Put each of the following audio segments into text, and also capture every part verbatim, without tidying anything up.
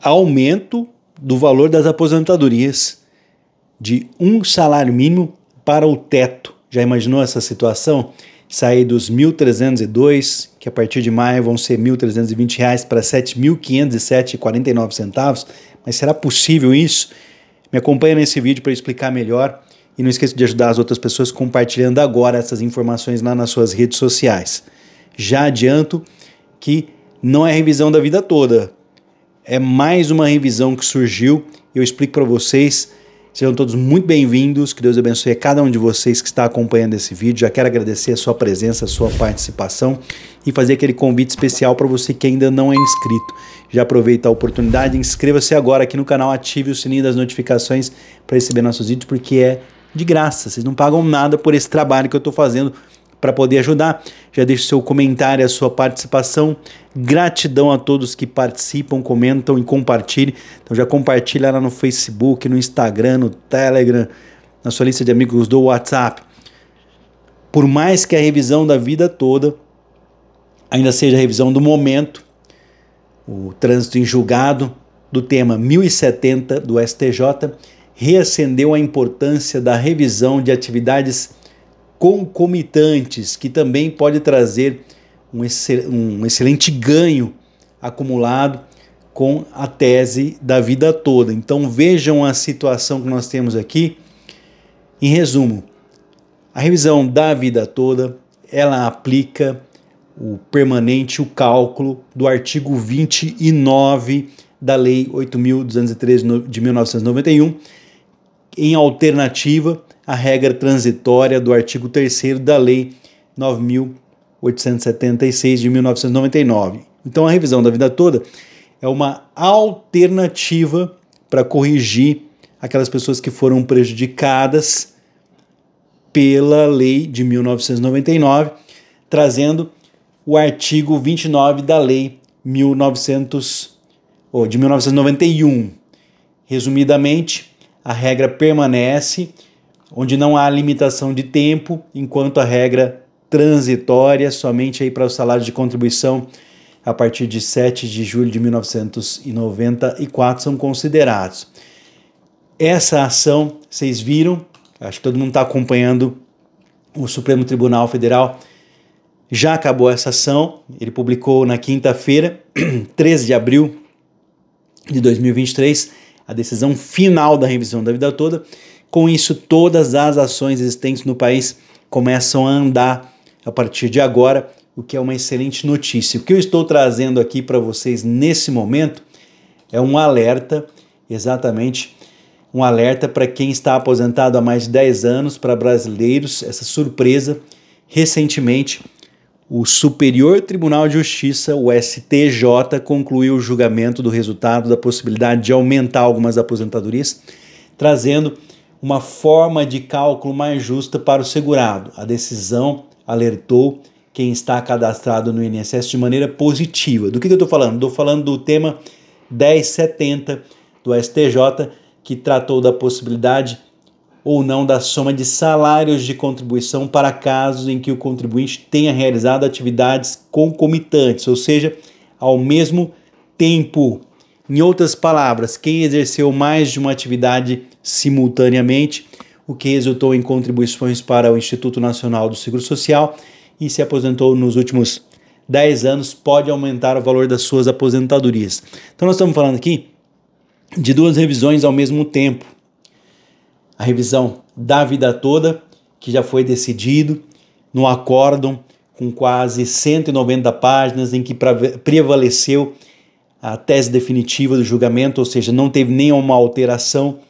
aumento do valor das aposentadorias de um salário mínimo para o teto. Já imaginou essa situação? Sair dos mil trezentos e dois, que a partir de maio vão ser mil trezentos e vinte reais, para sete mil quinhentos e sete reais e quarenta e nove centavos. Mas será possível isso? Me acompanha nesse vídeo para explicar melhor. E não esqueça de ajudar as outras pessoas compartilhando agora essas informações lá nas suas redes sociais. Já adianto que não é revisão da vida toda. É mais uma revisão que surgiu. Eu explico para vocês. Sejam todos muito bem-vindos. Que Deus abençoe a cada um de vocês que está acompanhando esse vídeo. Já quero agradecer a sua presença, a sua participação e fazer aquele convite especial para você que ainda não é inscrito. Já aproveita a oportunidade, inscreva-se agora aqui no canal, ative o sininho das notificações para receber nossos vídeos, porque é de graça. Vocês não pagam nada por esse trabalho que eu estou fazendo para poder ajudar. Já deixe seu comentário, a sua participação. Gratidão a todos que participam, comentam e compartilhem. Então já compartilha lá no Facebook, no Instagram, no Telegram, na sua lista de amigos do WhatsApp. Por mais que a revisão da vida toda ainda seja a revisão do momento, o trânsito em julgado do tema mil e setenta do S T J reacendeu a importância da revisão de atividades concomitantes, que também pode trazer um, excel um excelente ganho acumulado com a tese da vida toda. Então vejam a situação que nós temos aqui. Em resumo, a revisão da vida toda, ela aplica o permanente, o cálculo do artigo vinte e nove da lei oito mil duzentos e treze de mil novecentos e noventa e um, em alternativa a regra transitória do artigo terceiro da lei nove mil oitocentos e setenta e seis de mil novecentos e noventa e nove. Então a revisão da vida toda é uma alternativa para corrigir aquelas pessoas que foram prejudicadas pela lei de mil novecentos e noventa e nove, trazendo o artigo vinte e nove da lei mil e novecentos, ou de mil novecentos e noventa e um. Resumidamente, a regra permanece, onde não há limitação de tempo, enquanto a regra transitória somente aí para o salário de contribuição a partir de sete de julho de mil novecentos e noventa e quatro são considerados. Essa ação, vocês viram, acho que todo mundo está acompanhando o Supremo Tribunal Federal. Já acabou essa ação, ele publicou na quinta-feira, treze de abril de dois mil e vinte e três, a decisão final da revisão da vida toda. Com isso, todas as ações existentes no país começam a andar a partir de agora, o que é uma excelente notícia. O que eu estou trazendo aqui para vocês nesse momento é um alerta, exatamente, um alerta para quem está aposentado há mais de dez anos, para brasileiros, essa surpresa. Recentemente, o Superior Tribunal de Justiça, o S T J, concluiu o julgamento do resultado da possibilidade de aumentar algumas aposentadorias, trazendo uma forma de cálculo mais justa para o segurado. A decisão alertou quem está cadastrado no I N S S de maneira positiva. Do que eu estou falando? Estou falando do tema dez setenta do S T J, que tratou da possibilidade ou não da soma de salários de contribuição para casos em que o contribuinte tenha realizado atividades concomitantes, ou seja, ao mesmo tempo. Em outras palavras, quem exerceu mais de uma atividade simultaneamente, o que resultou em contribuições para o Instituto Nacional do Seguro Social e se aposentou nos últimos dez anos, pode aumentar o valor das suas aposentadorias. Então nós estamos falando aqui de duas revisões ao mesmo tempo. A revisão da vida toda, que já foi decidido no acórdão com quase cento e noventa páginas, em que prevaleceu a tese definitiva do julgamento, ou seja, não teve nenhuma alteração.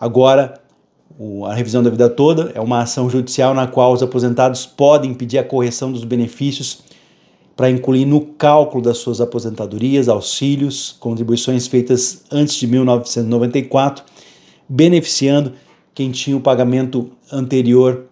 Agora, a revisão da vida toda é uma ação judicial na qual os aposentados podem pedir a correção dos benefícios para incluir no cálculo das suas aposentadorias, auxílios, contribuições feitas antes de mil novecentos e noventa e quatro, beneficiando quem tinha o pagamento anterior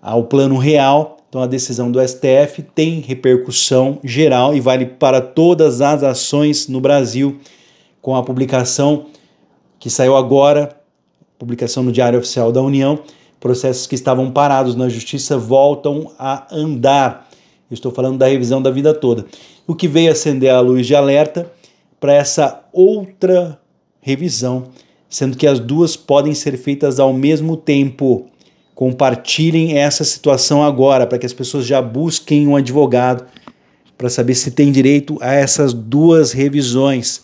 ao plano real. Então, a decisão do S T F tem repercussão geral e vale para todas as ações no Brasil, com a publicação que saiu agora, publicação no Diário Oficial da União, processos que estavam parados na Justiça voltam a andar. Eu estou falando da revisão da vida toda. O que veio acender a luz de alerta para essa outra revisão, sendo que as duas podem ser feitas ao mesmo tempo. Compartilhem essa situação agora, para que as pessoas já busquem um advogado para saber se tem direito a essas duas revisões.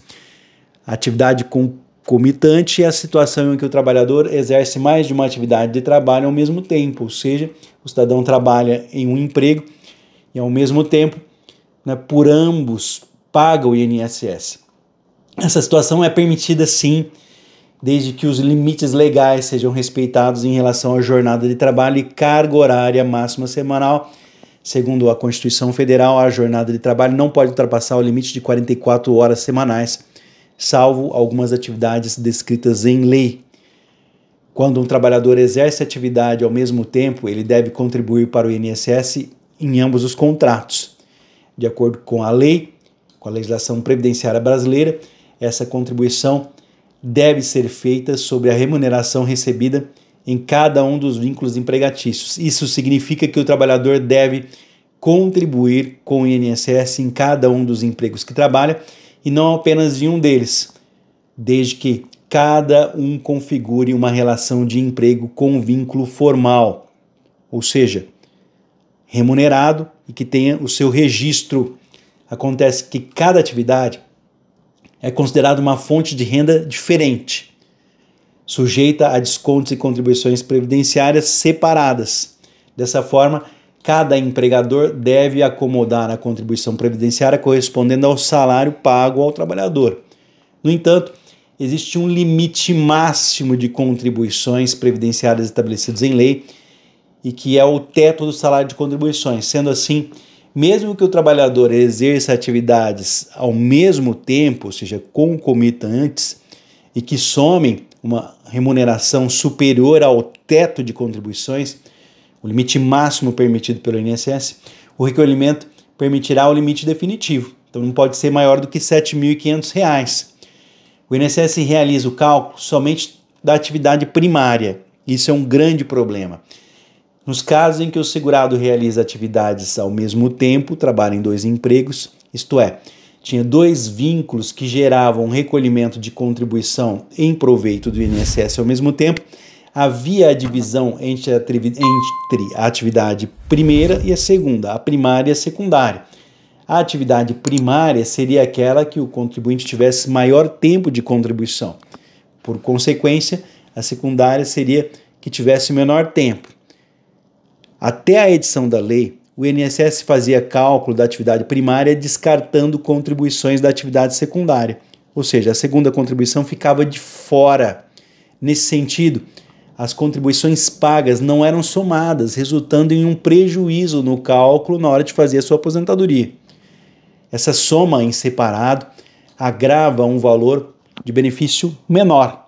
A atividade concomitante é a situação em que o trabalhador exerce mais de uma atividade de trabalho ao mesmo tempo, ou seja, o cidadão trabalha em um emprego e, ao mesmo tempo, né, por ambos paga o I N S S. Essa situação é permitida, sim, desde que os limites legais sejam respeitados em relação à jornada de trabalho e carga horária máxima semanal. Segundo a Constituição Federal, a jornada de trabalho não pode ultrapassar o limite de quarenta e quatro horas semanais, salvo algumas atividades descritas em lei. Quando um trabalhador exerce atividade ao mesmo tempo, ele deve contribuir para o I N S S em ambos os contratos. De acordo com a lei, com a legislação previdenciária brasileira, essa contribuição deve ser feita sobre a remuneração recebida em cada um dos vínculos empregatícios. Isso significa que o trabalhador deve contribuir com o I N S S em cada um dos empregos que trabalha e não apenas em um deles, desde que cada um configure uma relação de emprego com vínculo formal, ou seja, remunerado e que tenha o seu registro. Acontece que cada atividade é considerada uma fonte de renda diferente, sujeita a descontos e contribuições previdenciárias separadas. Dessa forma, cada empregador deve acomodar a contribuição previdenciária correspondendo ao salário pago ao trabalhador. No entanto, existe um limite máximo de contribuições previdenciárias estabelecidos em lei e que é o teto do salário de contribuições. Sendo assim, mesmo que o trabalhador exerça atividades ao mesmo tempo, ou seja, concomitantes, e que somem uma remuneração superior ao teto de contribuições, o limite máximo permitido pelo I N S S, o recolhimento permitirá o limite definitivo, então não pode ser maior do que sete mil e quinhentos reais. O I N S S realiza o cálculo somente da atividade primária, isso é um grande problema. Nos casos em que o segurado realiza atividades ao mesmo tempo, trabalha em dois empregos, isto é, tinha dois vínculos que geravam recolhimento de contribuição em proveito do I N S S ao mesmo tempo, havia a divisão entre a atividade primeira e a segunda, a primária e a secundária. A atividade primária seria aquela que o contribuinte tivesse maior tempo de contribuição. Por consequência, a secundária seria que tivesse menor tempo. Até a edição da lei, o I N S S fazia cálculo da atividade primária descartando contribuições da atividade secundária, ou seja, a segunda contribuição ficava de fora. Nesse sentido, as contribuições pagas não eram somadas, resultando em um prejuízo no cálculo na hora de fazer a sua aposentadoria. Essa soma em separado agrava um valor de benefício menor.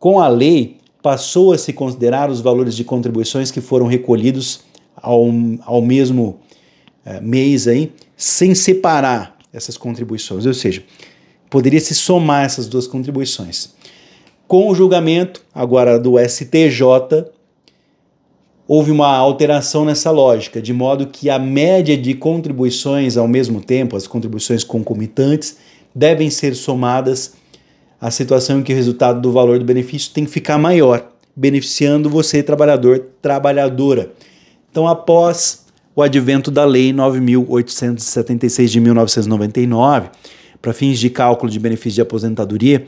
Com a lei, passou a se considerar os valores de contribuições que foram recolhidos Ao, ao mesmo é, mês aí, sem separar essas contribuições, ou seja, poderia se somar essas duas contribuições. Com o julgamento agora do S T J, houve uma alteração nessa lógica, de modo que a média de contribuições ao mesmo tempo, as contribuições concomitantes, devem ser somadas à situação em que o resultado do valor do benefício tem que ficar maior, beneficiando você, trabalhador, trabalhadora. Então, após o advento da lei nove mil oitocentos e setenta e seis de mil novecentos e noventa e nove, para fins de cálculo de benefício de aposentadoria,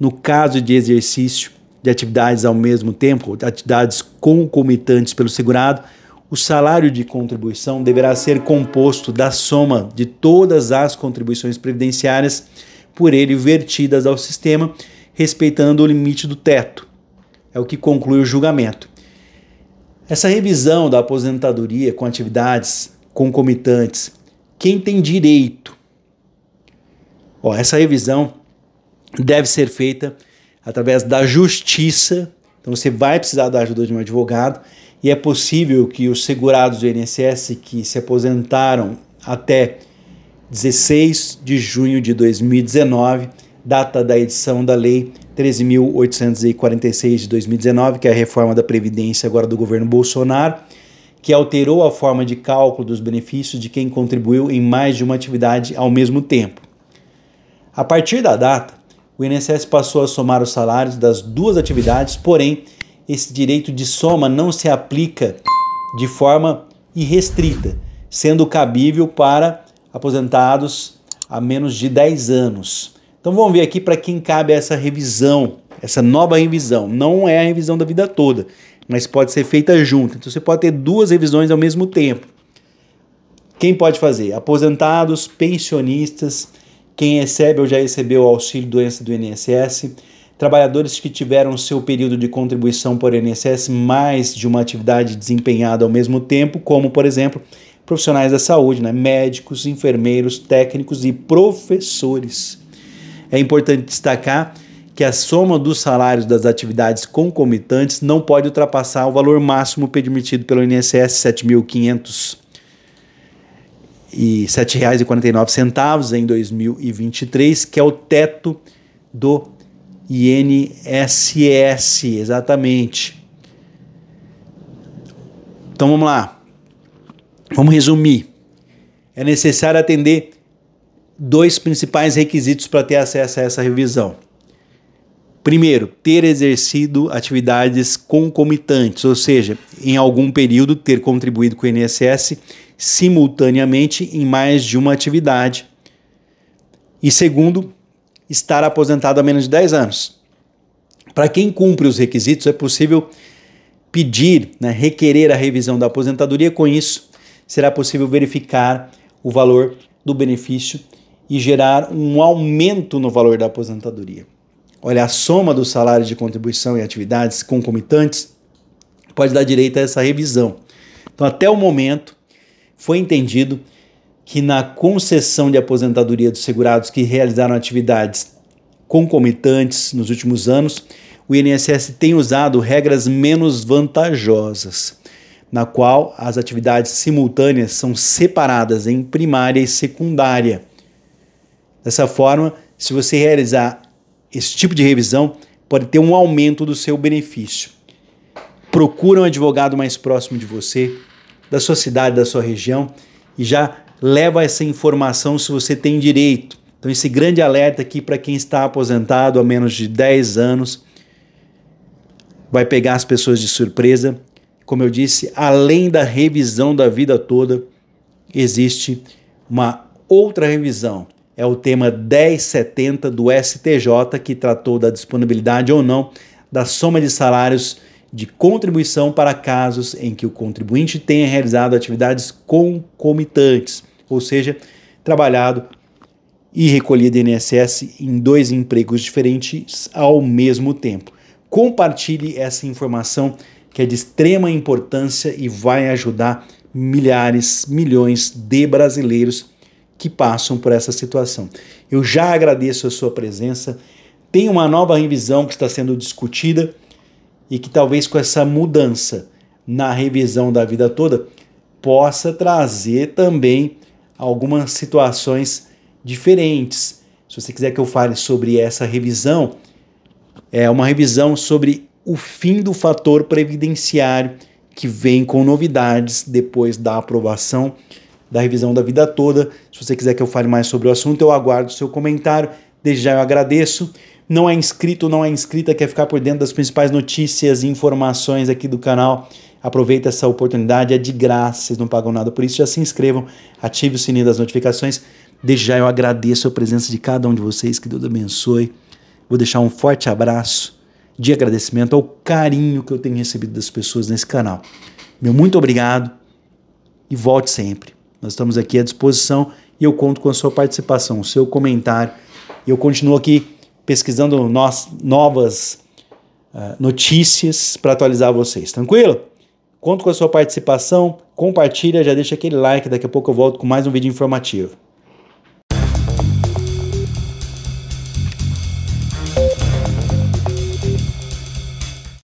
no caso de exercício de atividades ao mesmo tempo, atividades concomitantes pelo segurado, o salário de contribuição deverá ser composto da soma de todas as contribuições previdenciárias por ele vertidas ao sistema, respeitando o limite do teto. É o que conclui o julgamento. Essa revisão da aposentadoria com atividades concomitantes, quem tem direito? Ó, essa revisão deve ser feita através da justiça, então você vai precisar da ajuda de um advogado e é possível que os segurados do I N S S que se aposentaram até dezesseis de junho de dois mil e dezenove, data da edição da lei treze mil oitocentos e quarenta e seis de dois mil e dezenove, que é a reforma da Previdência agora do governo Bolsonaro, que alterou a forma de cálculo dos benefícios de quem contribuiu em mais de uma atividade ao mesmo tempo. A partir da data, o I N S S passou a somar os salários das duas atividades, porém, esse direito de soma não se aplica de forma irrestrita, sendo cabível para aposentados a menos de dez anos. Então vamos ver aqui para quem cabe essa revisão, essa nova revisão. Não é a revisão da vida toda, mas pode ser feita junto. Então você pode ter duas revisões ao mesmo tempo. Quem pode fazer? Aposentados, pensionistas, quem recebe ou já recebeu o auxílio-doença do I N S S, trabalhadores que tiveram seu período de contribuição por I N S S mais de uma atividade desempenhada ao mesmo tempo, como, por exemplo, profissionais da saúde, né? Médicos, enfermeiros, técnicos e professores. É importante destacar que a soma dos salários das atividades concomitantes não pode ultrapassar o valor máximo permitido pelo I N S S, sete mil quinhentos e sete reais e quarenta e nove centavos em dois mil e vinte e três, que é o teto do I N S S, exatamente. Então vamos lá, vamos resumir. É necessário atender dois principais requisitos para ter acesso a essa revisão. Primeiro, ter exercido atividades concomitantes, ou seja, em algum período ter contribuído com o I N S S simultaneamente em mais de uma atividade. E segundo, estar aposentado há menos de dez anos. Para quem cumpre os requisitos, é possível pedir, né, requerer a revisão da aposentadoria. Com isso, será possível verificar o valor do benefício e gerar um aumento no valor da aposentadoria. Olha, a soma dos salários de contribuição e atividades concomitantes pode dar direito a essa revisão. Então, até o momento, foi entendido que na concessão de aposentadoria dos segurados que realizaram atividades concomitantes nos últimos anos, o I N S S tem usado regras menos vantajosas, na qual as atividades simultâneas são separadas em primária e secundária. Dessa forma, se você realizar esse tipo de revisão, pode ter um aumento do seu benefício. Procura um advogado mais próximo de você, da sua cidade, da sua região, e já leva essa informação se você tem direito. Então esse grande alerta aqui para quem está aposentado há menos de dez anos, vai pegar as pessoas de surpresa. Como eu disse, além da revisão da vida toda, existe uma outra revisão. É o tema dez setenta do S T J, que tratou da disponibilidade ou não da soma de salários de contribuição para casos em que o contribuinte tenha realizado atividades concomitantes, ou seja, trabalhado e recolhido I N S S em dois empregos diferentes ao mesmo tempo. Compartilhe essa informação, que é de extrema importância e vai ajudar milhares, milhões de brasileiros que passam por essa situação. Eu já agradeço a sua presença. Tem uma nova revisão que está sendo discutida e que talvez com essa mudança na revisão da vida toda possa trazer também algumas situações diferentes. Se você quiser que eu fale sobre essa revisão, é uma revisão sobre o fim do fator previdenciário, que vem com novidades depois da aprovação da revisão da vida toda. Se você quiser que eu fale mais sobre o assunto, eu aguardo o seu comentário. Desde já eu agradeço. Não é inscrito, não é inscrita, quer ficar por dentro das principais notícias e informações aqui do canal, aproveita essa oportunidade, é de graça, vocês não pagam nada por isso. Já se inscrevam, ative o sininho das notificações. Desde já eu agradeço a presença de cada um de vocês, que Deus abençoe. Vou deixar um forte abraço de agradecimento ao carinho que eu tenho recebido das pessoas nesse canal. Meu muito obrigado e volte sempre. Nós estamos aqui à disposição e eu conto com a sua participação, o seu comentário. Eu continuo aqui pesquisando nós, novas uh, notícias para atualizar vocês, tranquilo? Conto com a sua participação, compartilha, já deixa aquele like, daqui a pouco eu volto com mais um vídeo informativo.